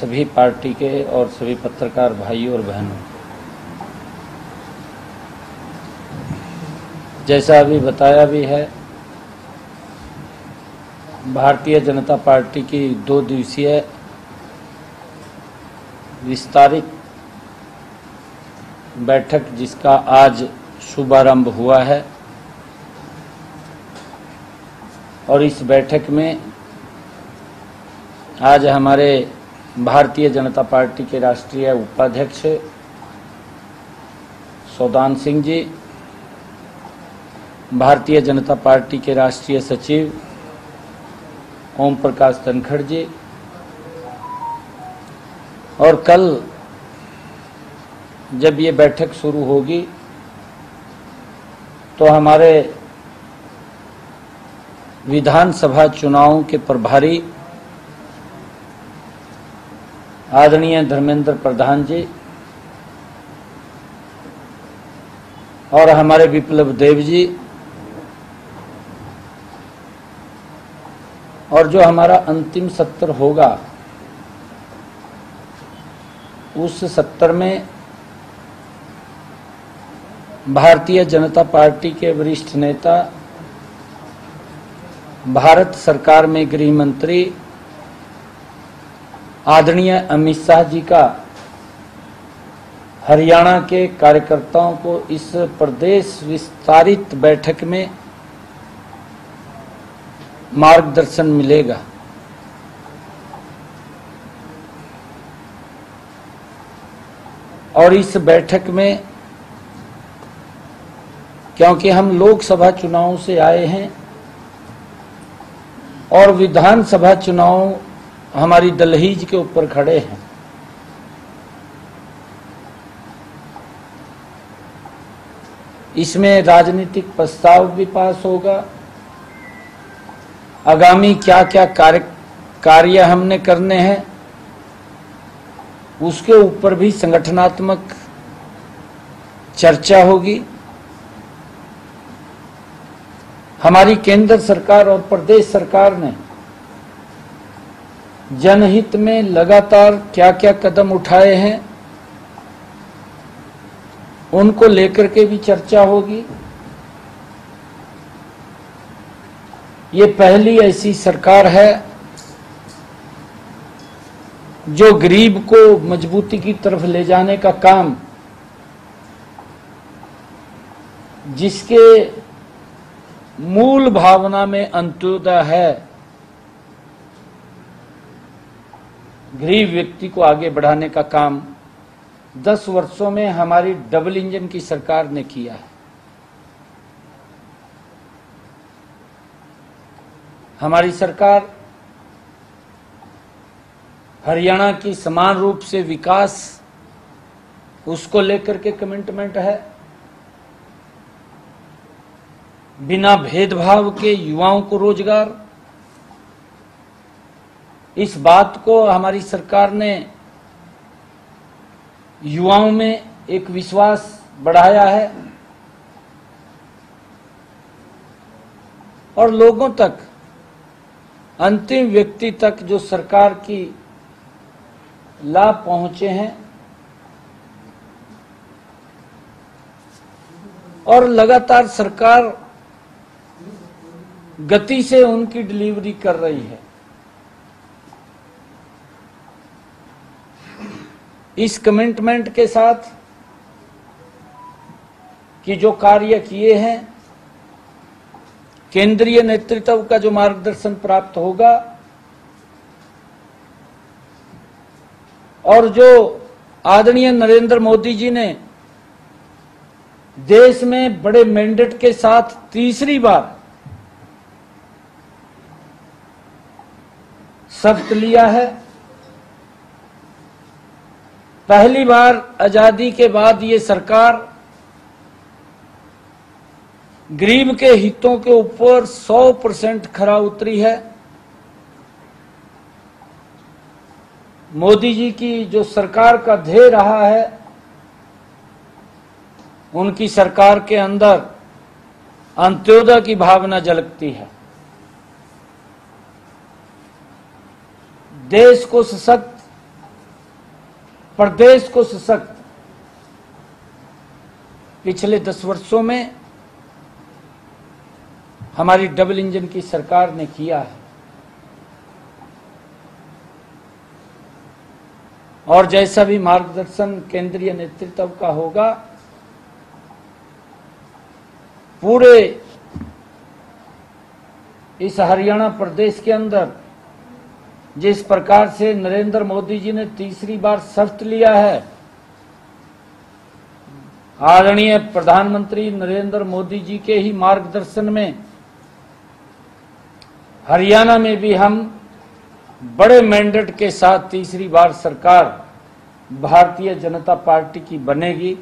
सभी पार्टी के और सभी पत्रकार भाई और बहनों, जैसा अभी बताया भी है, भारतीय जनता पार्टी की 2 दिवसीय विस्तारित बैठक जिसका आज शुभारंभ हुआ है और इस बैठक में आज हमारे भारतीय जनता पार्टी के राष्ट्रीय उपाध्यक्ष सोदान सिंह जी, भारतीय जनता पार्टी के राष्ट्रीय सचिव ओम प्रकाश तंखड़ जी और कल जब ये बैठक शुरू होगी तो हमारे विधानसभा चुनाव के प्रभारी आदरणीय धर्मेंद्र प्रधान जी और हमारे विप्लव देव जी और जो हमारा अंतिम सत्र होगा उस सत्र में भारतीय जनता पार्टी के वरिष्ठ नेता, भारत सरकार में गृह मंत्री आदरणीय अमित शाह जी का हरियाणा के कार्यकर्ताओं को इस प्रदेश विस्तारित बैठक में मार्गदर्शन मिलेगा। और इस बैठक में क्योंकि हम लोकसभा चुनाव से आए हैं और विधानसभा चुनाव हमारी दहलीज के ऊपर खड़े हैं, इसमें राजनीतिक प्रस्ताव भी पास होगा, आगामी क्या क्या कार्य हमने करने हैं उसके ऊपर भी संगठनात्मक चर्चा होगी। हमारी केंद्र सरकार और प्रदेश सरकार ने जनहित में लगातार क्या क्या कदम उठाए हैं उनको लेकर के भी चर्चा होगी। ये पहली ऐसी सरकार है जो गरीब को मजबूती की तरफ ले जाने का काम, जिसके मूल भावना में अंत्योदय है, गरीब व्यक्ति को आगे बढ़ाने का काम 10 वर्षों में हमारी डबल इंजन की सरकार ने किया है। हमारी सरकार हरियाणा की समान रूप से विकास, उसको लेकर के कमिटमेंट है, बिना भेदभाव के युवाओं को रोजगार, इस बात को हमारी सरकार ने युवाओं में एक विश्वास बढ़ाया है और लोगों तक, अंतिम व्यक्ति तक जो सरकार की लाभ पहुंचे हैं। और लगातार सरकार गति से उनकी डिलीवरी कर रही है। इस कमिटमेंट के साथ कि जो कार्य किए हैं, केंद्रीय नेतृत्व का जो मार्गदर्शन प्राप्त होगा और जो आदरणीय नरेंद्र मोदी जी ने देश में बड़े मैंडेट के साथ तीसरी बार शपथ लिया है, पहली बार आजादी के बाद ये सरकार गरीब के हितों के ऊपर 100% खरा उतरी है। मोदी जी की जो सरकार का ध्येय रहा है, उनकी सरकार के अंदर अंत्योदय की भावना झलकती है, देश को सशक्त प्रदेश को सशक्त पिछले 10 वर्षों में हमारी डबल इंजन की सरकार ने किया है। और जैसा भी मार्गदर्शन केंद्रीय नेतृत्व का होगा, पूरे इस हरियाणा प्रदेश के अंदर जिस प्रकार से नरेंद्र मोदी जी ने तीसरी बार शपथ लिया है, आदरणीय प्रधानमंत्री नरेंद्र मोदी जी के ही मार्गदर्शन में हरियाणा में भी हम बड़े मैंडेट के साथ तीसरी बार सरकार भारतीय जनता पार्टी की बनेगी।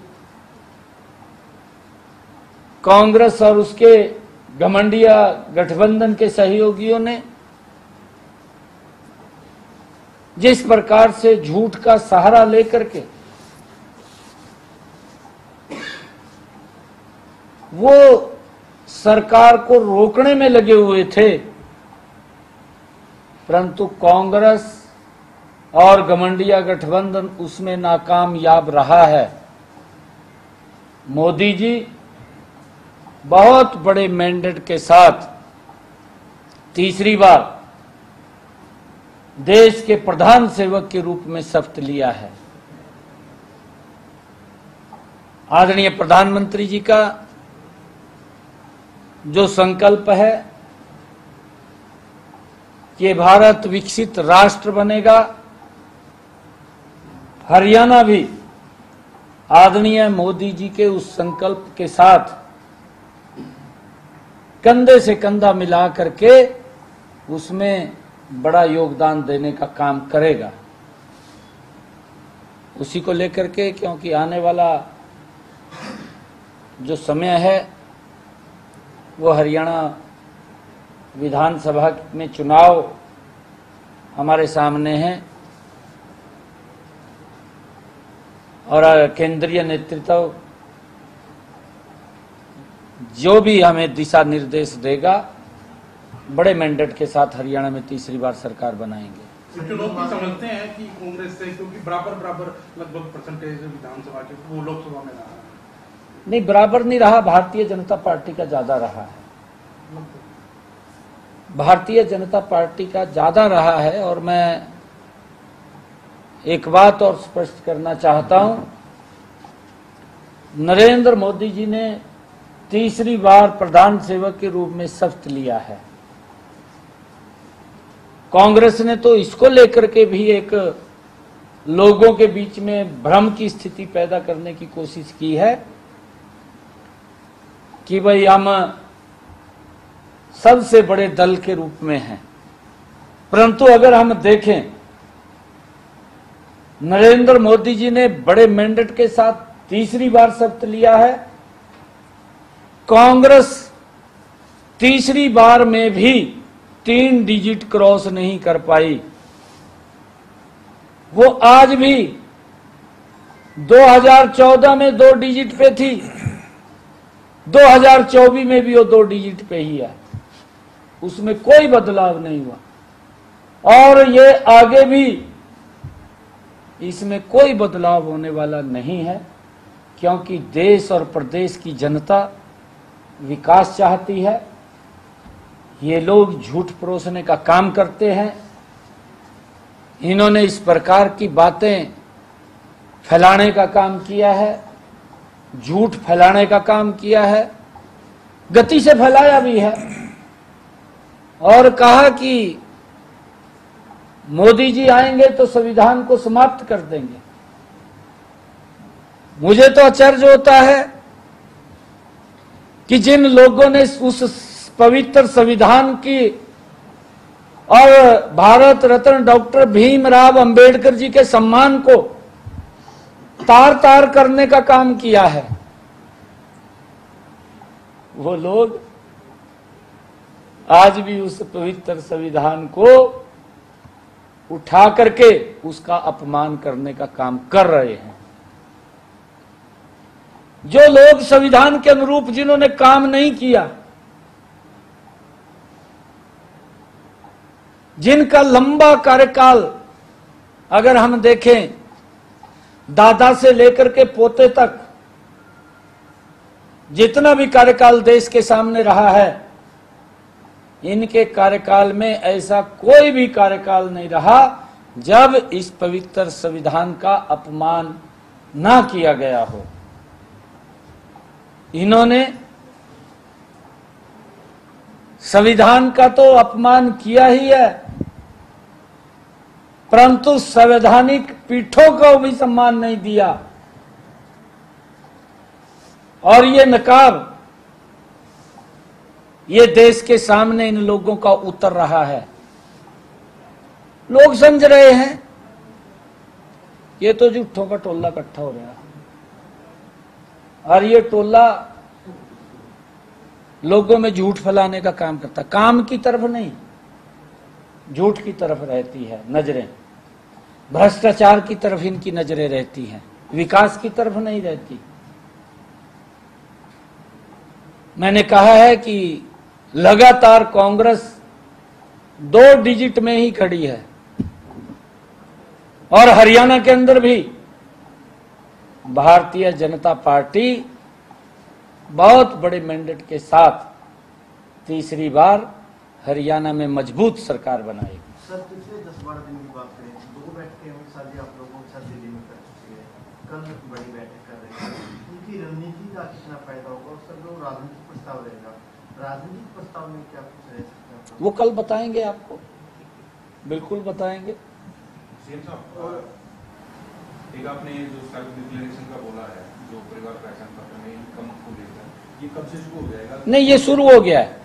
कांग्रेस और उसके घमंडिया गठबंधन के सहयोगियों ने जिस प्रकार से झूठ का सहारा लेकर के वो सरकार को रोकने में लगे हुए थे, परंतु कांग्रेस और घमंडिया गठबंधन उसमें नाकामयाब रहा है। मोदी जी बहुत बड़े मैंडेट के साथ तीसरी बार देश के प्रधान सेवक के रूप में शपथ लिया है। आदरणीय प्रधानमंत्री जी का जो संकल्प है कि भारत विकसित राष्ट्र बनेगा, हरियाणा भी आदरणीय मोदी जी के उस संकल्प के साथ कंधे से कंधा मिला करके उसमें बड़ा योगदान देने का काम करेगा। उसी को लेकर के, क्योंकि आने वाला जो समय है वो हरियाणा विधानसभा में चुनाव हमारे सामने हैं, और केंद्रीय नेतृत्व जो भी हमें दिशा निर्देश देगा, बड़े मैंडेट के साथ हरियाणा में तीसरी बार सरकार बनाएंगे। तो लोग भी समझते हैं कि कांग्रेस से, क्योंकि बराबर लगभग परसेंटेज विधानसभा के, वो लोकसभा में रहा नहीं, बराबर नहीं रहा, भारतीय जनता पार्टी का ज्यादा रहा है, भारतीय जनता पार्टी का ज्यादा रहा है। और मैं एक बात और स्पष्ट करना चाहता हूं, नरेंद्र मोदी जी ने तीसरी बार प्रधान सेवक के रूप में शपथ लिया है। कांग्रेस ने तो इसको लेकर के भी एक लोगों के बीच में भ्रम की स्थिति पैदा करने की कोशिश की है कि भाई हम सबसे बड़े दल के रूप में हैं, परंतु अगर हम देखें, नरेंद्र मोदी जी ने बड़े मैंडेट के साथ तीसरी बार शपथ लिया है। कांग्रेस तीसरी बार में भी 3 डिजिट क्रॉस नहीं कर पाई। वो आज भी 2014 में 2 डिजिट पे थी, 2024 में भी वो 2 डिजिट पे ही है, उसमें कोई बदलाव नहीं हुआ, और ये आगे भी इसमें कोई बदलाव होने वाला नहीं है, क्योंकि देश और प्रदेश की जनता विकास चाहती है। ये लोग झूठ परोसने का काम करते हैं, इन्होंने इस प्रकार की बातें फैलाने का काम किया है, झूठ फैलाने का काम किया है, गति से फैलाया भी है, और कहा कि मोदी जी आएंगे तो संविधान को समाप्त कर देंगे। मुझे तो आश्चर्य होता है कि जिन लोगों ने उस पवित्र संविधान की और भारत रत्न डॉक्टर भीमराव अंबेडकर जी के सम्मान को तार तार करने का काम किया है, वो लोग आज भी उस पवित्र संविधान को उठा करके उसका अपमान करने का काम कर रहे हैं। जो लोग संविधान के अनुरूप जिन्होंने काम नहीं किया, जिनका लंबा कार्यकाल अगर हम देखें दादा से लेकर के पोते तक जितना भी कार्यकाल देश के सामने रहा है, इनके कार्यकाल में ऐसा कोई भी कार्यकाल नहीं रहा जब इस पवित्र संविधान का अपमान ना किया गया हो। इन्होंने संविधान का तो अपमान किया ही है, परंतु संवैधानिक पीठों को भी सम्मान नहीं दिया। और ये नकाब, ये देश के सामने इन लोगों का उतर रहा है। लोग समझ रहे हैं ये तो झूठों का टोला इकट्ठा हो रहा है, और ये टोला लोगों में झूठ फैलाने का काम करता, काम की तरफ नहीं झूठ की तरफ रहती है नजरें। भ्रष्टाचार की तरफ इनकी नजरें रहती हैं, विकास की तरफ नहीं रहती। मैंने कहा है कि लगातार कांग्रेस 2 डिजिट में ही खड़ी है, और हरियाणा के अंदर भी भारतीय जनता पार्टी बहुत बड़े मैंडेट के साथ तीसरी बार हरियाणा में मजबूत सरकार बनाएगी। सर, पिछले 10-12 दिन की बात करें, 2 बैठकें उनके साथ ही आप लोगों के साथ दिल्ली में कर चुके हैं, कल बड़ी बैठक कर रहे हैं, उनकी रणनीति का कितना फायदा होगा? और सर, जो राजनीतिक प्रस्ताव रहेगा, राजनीतिक प्रस्ताव में क्या कुछ रह सकता है? वो कल बताएंगे आपको, बिल्कुल बताएंगे। एक आपने जो सेल्फ डिक्लेरेशन का बोला है, जो परिवार पहचान पत्र में इनकम को लेता है, ये कब से शुरू हो जाएगा? नहीं, ये शुरू हो गया है,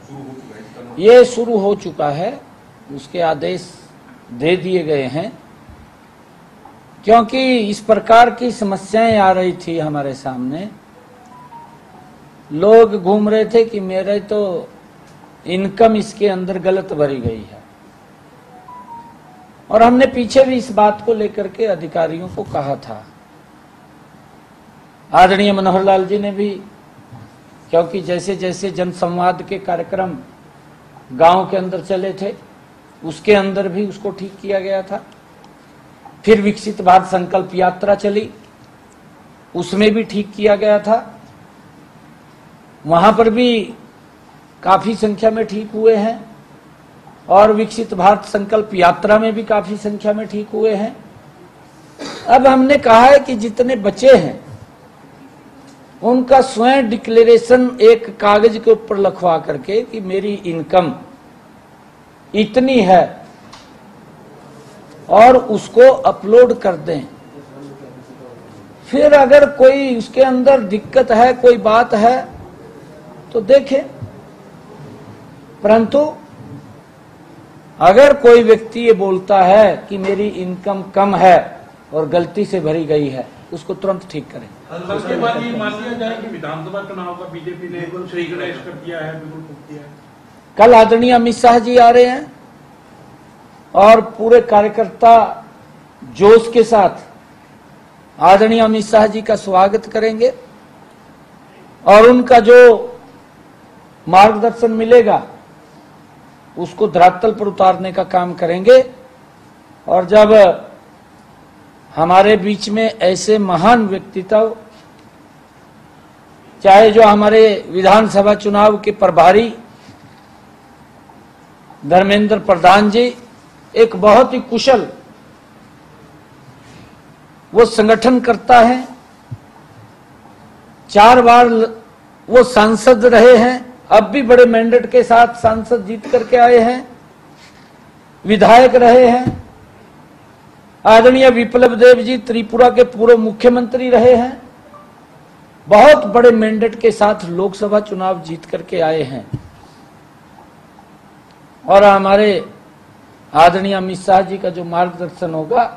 ये शुरू हो चुका है, उसके आदेश दे दिए गए हैं। क्योंकि इस प्रकार की समस्याएं आ रही थी हमारे सामने, लोग घूम रहे थे कि मेरे तो इनकम इसके अंदर गलत भरी गई है। और हमने पीछे भी इस बात को लेकर के अधिकारियों को कहा था, आदरणीय मनोहर लाल जी ने भी, क्योंकि जैसे जैसे जनसंवाद के कार्यक्रम गांव के अंदर चले थे, उसके अंदर भी उसको ठीक किया गया था। फिर विकसित भारत संकल्प यात्रा चली, उसमें भी ठीक किया गया था, वहां पर भी काफी संख्या में ठीक हुए हैं, और विकसित भारत संकल्प यात्रा में भी काफी संख्या में ठीक हुए हैं। अब हमने कहा है कि जितने बचे हैं उनका स्वयं डिक्लेरेशन एक कागज के ऊपर लिखवा करके कि मेरी इनकम इतनी है, और उसको अपलोड कर दें। फिर अगर कोई उसके अंदर दिक्कत है, कोई बात है तो देखें, परंतु अगर कोई व्यक्ति ये बोलता है कि मेरी इनकम कम है और गलती से भरी गई है, उसको तुरंत ठीक करें। उसके बाद ये मान लिया जाए कि विधानसभा चुनाव का बीजेपी ने बिल्कुल सही कर दिया है, बिल्कुल फूंक दिया है। कल आदरणीय अमित शाह जी आ रहे हैं और पूरे कार्यकर्ता जोश के साथ आदरणीय अमित शाह जी का स्वागत करेंगे, और उनका जो मार्गदर्शन मिलेगा उसको धरातल पर उतारने का काम करेंगे। और जब हमारे बीच में ऐसे महान व्यक्तित्व, चाहे जो हमारे विधानसभा चुनाव के प्रभारी धर्मेंद्र प्रधान जी, एक बहुत ही कुशल वो संगठन करता है, 4 बार वो सांसद रहे हैं, अब भी बड़े मैंडेट के साथ सांसद जीत करके आए हैं, विधायक रहे हैं। आदरणीय विप्लव देव जी त्रिपुरा के पूर्व मुख्यमंत्री रहे हैं, बहुत बड़े मैंडेट के साथ लोकसभा चुनाव जीत करके आए हैं। और हमारे आदरणीय अमित शाह जी का जो मार्गदर्शन होगा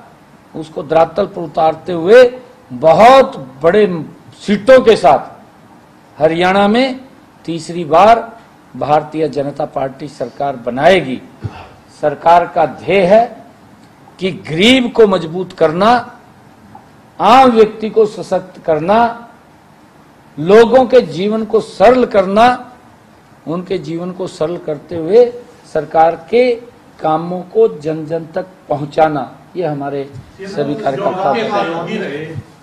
उसको धरातल पर उतारते हुए बहुत बड़े सीटों के साथ हरियाणा में तीसरी बार भारतीय जनता पार्टी सरकार बनाएगी। सरकार का ध्येय है कि गरीब को मजबूत करना, आम व्यक्ति को सशक्त करना, लोगों के जीवन को सरल करना। उनके जीवन को सरल करते हुए सरकार के कामों को जन जन तक पहुंचाना, ये हमारे सभी कार्यकर्ता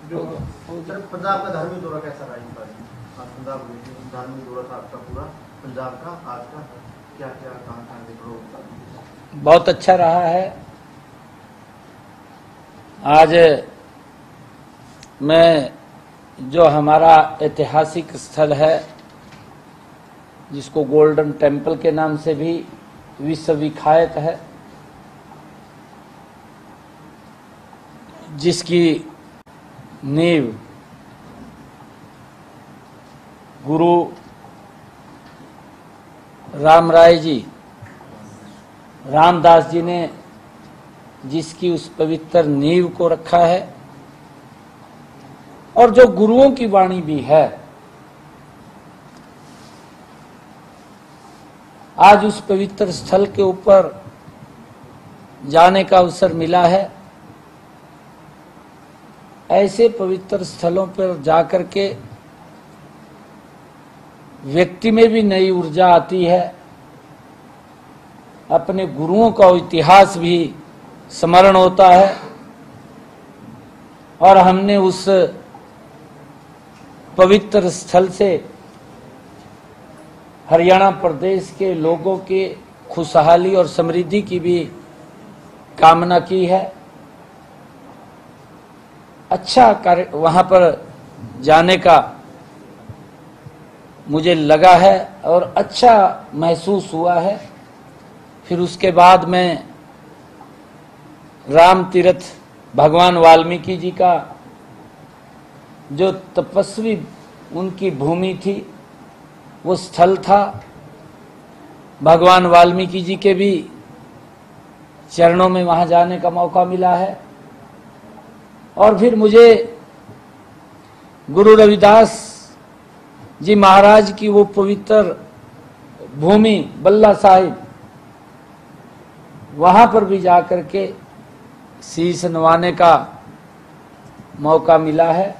जो पंजाब का धार्मिक दौरा कैसा रहा आज पंजाब में? धार्मिक दौरा था आपका पूरा पंजाब का, आज का क्या क्या काम था? बहुत अच्छा रहा है। आज मैं जो हमारा ऐतिहासिक स्थल है जिसको गोल्डन टेम्पल के नाम से भी विश्वविख्यात है, जिसकी नींव गुरु राम राय जी, रामदास जी ने जिसकी उस पवित्र नींव को रखा है, और जो गुरुओं की वाणी भी है, आज उस पवित्र स्थल के ऊपर जाने का अवसर मिला है। ऐसे पवित्र स्थलों पर जाकर के व्यक्ति में भी नई ऊर्जा आती है, अपने गुरुओं का इतिहास भी स्मरण होता है। और हमने उस पवित्र स्थल से हरियाणा प्रदेश के लोगों के खुशहाली और समृद्धि की भी कामना की है। अच्छा कार्य वहाँ पर जाने का मुझे लगा है और अच्छा महसूस हुआ है। फिर उसके बाद मैं राम तीर्थ, भगवान वाल्मीकि जी का जो तपस्वी उनकी भूमि थी वो स्थल था, भगवान वाल्मीकि जी के भी चरणों में वहाँ जाने का मौका मिला है। और फिर मुझे गुरु रविदास जी महाराज की वो पवित्र भूमि बल्ला साहिब, वहाँ पर भी जाकर के शीश नवाने का मौका मिला है।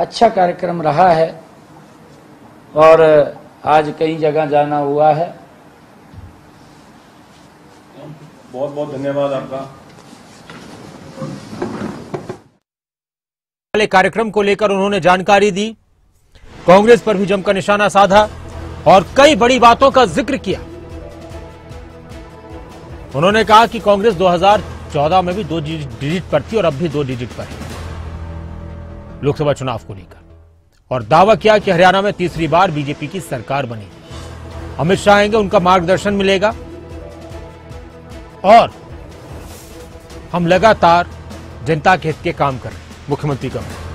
अच्छा कार्यक्रम रहा है और आज कई जगह जाना हुआ है। बहुत बहुत धन्यवाद आपका। वाले कार्यक्रम को लेकर उन्होंने जानकारी दी, कांग्रेस पर भी जमकर निशाना साधा और कई बड़ी बातों का जिक्र किया। उन्होंने कहा कि कांग्रेस 2014 में भी 2 डिजिट पर थी और अब भी 2 डिजिट पर है लोकसभा चुनाव को लेकर, और दावा किया कि हरियाणा में तीसरी बार बीजेपी की सरकार बनेगी, अमित शाह आएंगे, उनका मार्गदर्शन मिलेगा और हम लगातार जनता के हित के काम करें। मुख्यमंत्री का